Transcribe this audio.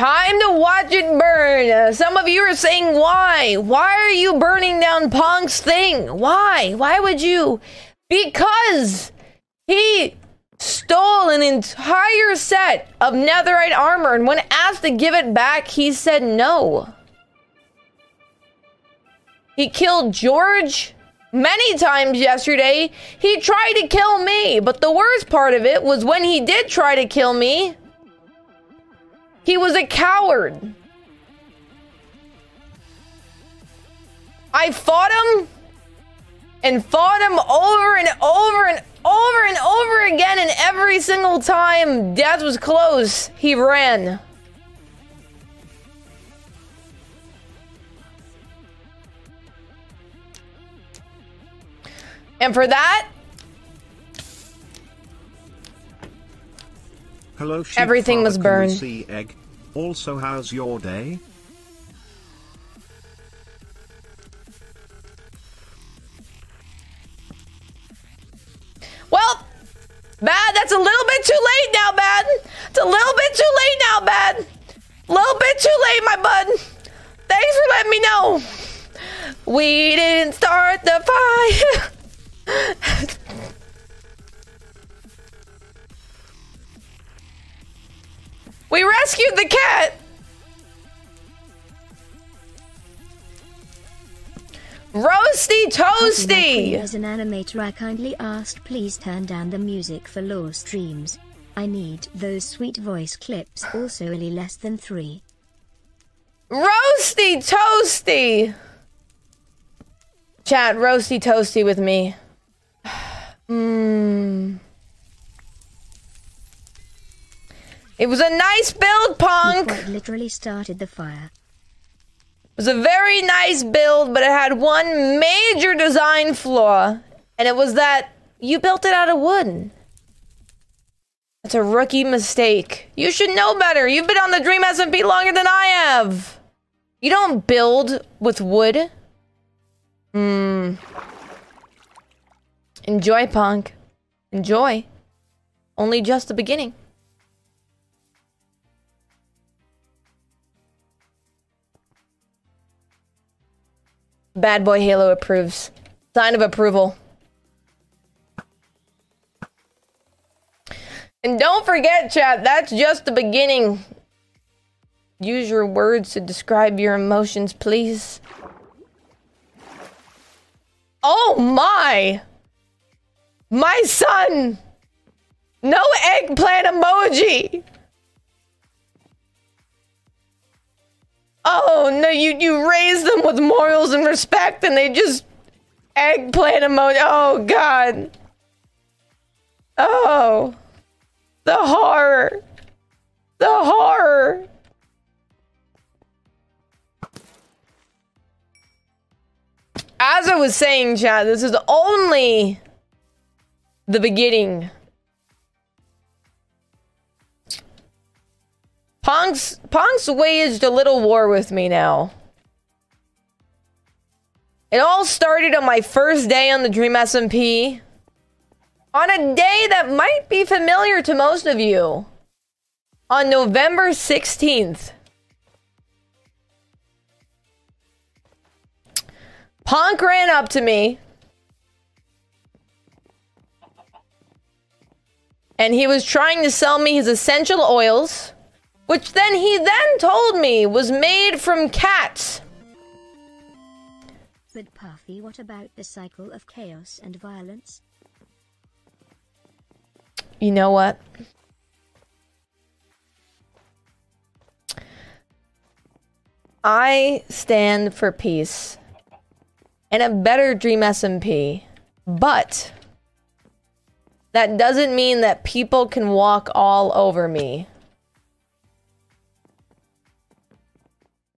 Time to watch it burn. Some of you are saying, why? Why are you burning down Ponk's thing? Why? Why would you? Because he stole an entire set of netherite armor, and when asked to give it back, he said no. He killed George many times yesterday. He tried to kill me, but the worst part of it was when he did try to kill me, he was a coward. I fought him and fought him over and over and over and over again, and every single time death was close, he ran. And for that, hello, everything was burned. See, egg. Also, how's your day? Well, Bad, that's a little bit too late now, Bad. It's a little bit too late now, Bad. A little bit too late, my bud. Thanks for letting me know. We didn't start the fire. We rescued the cat. Roasty Toasty as an animator, I kindly asked, please turn down the music for lore streams. I need those sweet voice clips. Also, only less than 3. Roasty Toasty. Chat, Roasty Toasty with me. It was a nice build, Ponk. He literally started the fire. It was a very nice build, but it had one major design flaw, and it was that you built it out of wood. That's a rookie mistake. You should know better. You've been on the Dream SMP longer than I have. You don't build with wood. Enjoy, Ponk. Enjoy. Only just the beginning. Bad boy Halo approves. Sign of approval. And don't forget, chat, that's just the beginning. Use your words to describe your emotions, please. Oh my! My son! No eggplant emoji! Oh no, you raise them with morals and respect, and they just eggplant emoji. Oh god. Oh. The horror. The horror. As I was saying, chat, this is only the beginning. Ponk's waged a little war with me now. It all started on my first day on the Dream SMP. On a day that might be familiar to most of you. On November 16th. Ponk ran up to me. And he was trying to sell me his essential oils, which then he told me was made from cats. But Puffy, what about the cycle of chaos and violence? You know what? I stand for peace and a better Dream SMP, but that doesn't mean that people can walk all over me.